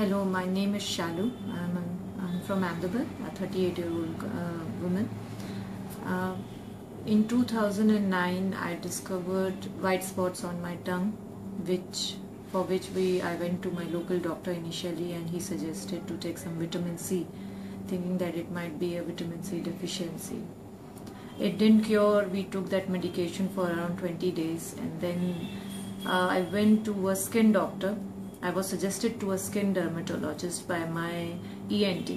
Hello, my name is Shalu. I'm from Ahmedabad, a 38-year-old woman. In 2009, I discovered white spots on my tongue, for which I went to my local doctor initially, and he suggested to take some vitamin C, thinking that it might be a vitamin C deficiency. It didn't cure. We took that medication for around 20 days, and then I went to a skin doctor. I was suggested to a skin dermatologist by my ENT.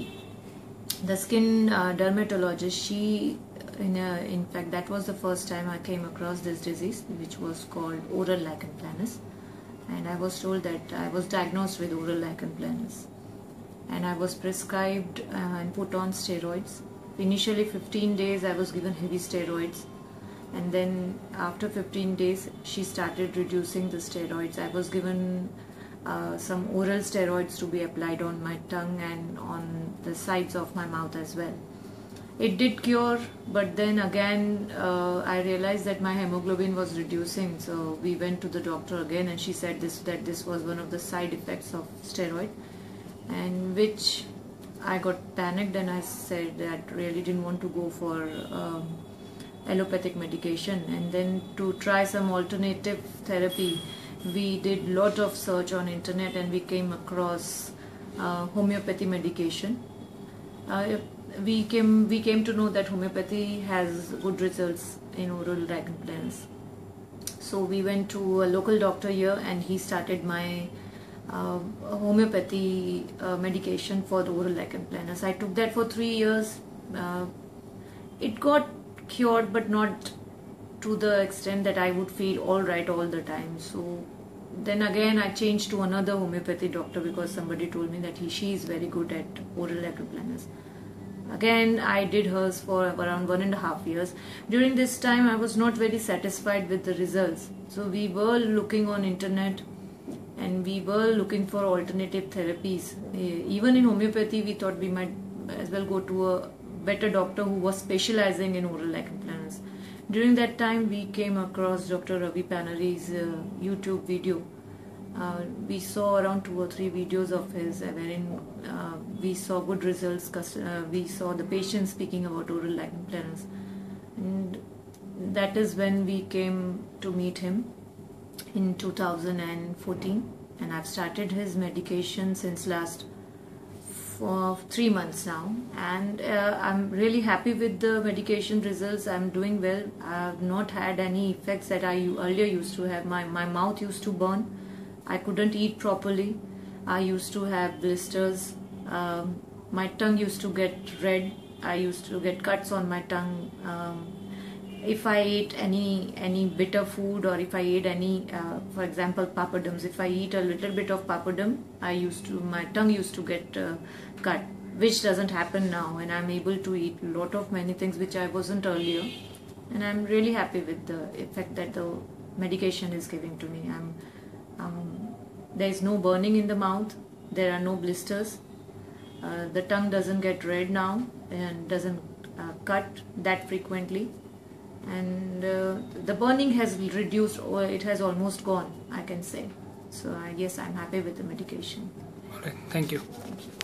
The skin dermatologist, in fact, that was the first time I came across this disease, which was called oral lichen planus, and I was told that I was diagnosed with oral lichen planus, and I was prescribed and put on steroids. Initially 15 days I was given heavy steroids, and then after 15 days she started reducing the steroids. I was given some oral steroids to be applied on my tongue and on the sides of my mouth as well. It did cure, but then again I realized that my hemoglobin was reducing, so we went to the doctor again, and she said that this was one of the side effects of steroid, and which I got panicked, and I said that I really didn't want to go for allopathic medication, and then to try some alternative therapy. We did lot of search on internet, and we came across homeopathy medication. We came to know that homeopathy has good results in oral lichen planus. So we went to a local doctor here, and he started my homeopathy medication for the oral lichen planus. I took that for 3 years. It got cured, but not to the extent that I would feel alright all the time. So then again I changed to another homeopathy doctor, because somebody told me that she is very good at oral lichen planus. Again I did hers for around 1.5 years. During this time I was not very satisfied with the results. So we were looking on internet, and we were looking for alternative therapies. Even in homeopathy we thought we might as well go to a better doctor who was specializing in oral lichen planus. During that time we came across Dr. Ravi Paneri's YouTube video. We saw around 2 or 3 videos of his, wherein we saw good results. We saw the patient speaking about oral lichen planus, and that is when we came to meet him in 2014, and I've started his medication since last for 3 months now, and I'm really happy with the medication results. I'm doing well. I've not had any effects that I earlier used to have. My mouth used to burn. I couldn't eat properly. I used to have blisters. My tongue used to get red. I used to get cuts on my tongue. If I ate any bitter food, or if I ate any, for example, papadums. If I eat a little bit of papadum, my tongue used to get cut, which doesn't happen now, and I'm able to eat a lot of many things which I wasn't earlier, and I'm really happy with the effect that the medication is giving to me. There is no burning in the mouth. There are no blisters. The tongue doesn't get red now, and doesn't cut that frequently. And the burning has reduced, or it has almost gone, I can say. So I guess I'm happy with the medication. All right. Thank you. Thank you.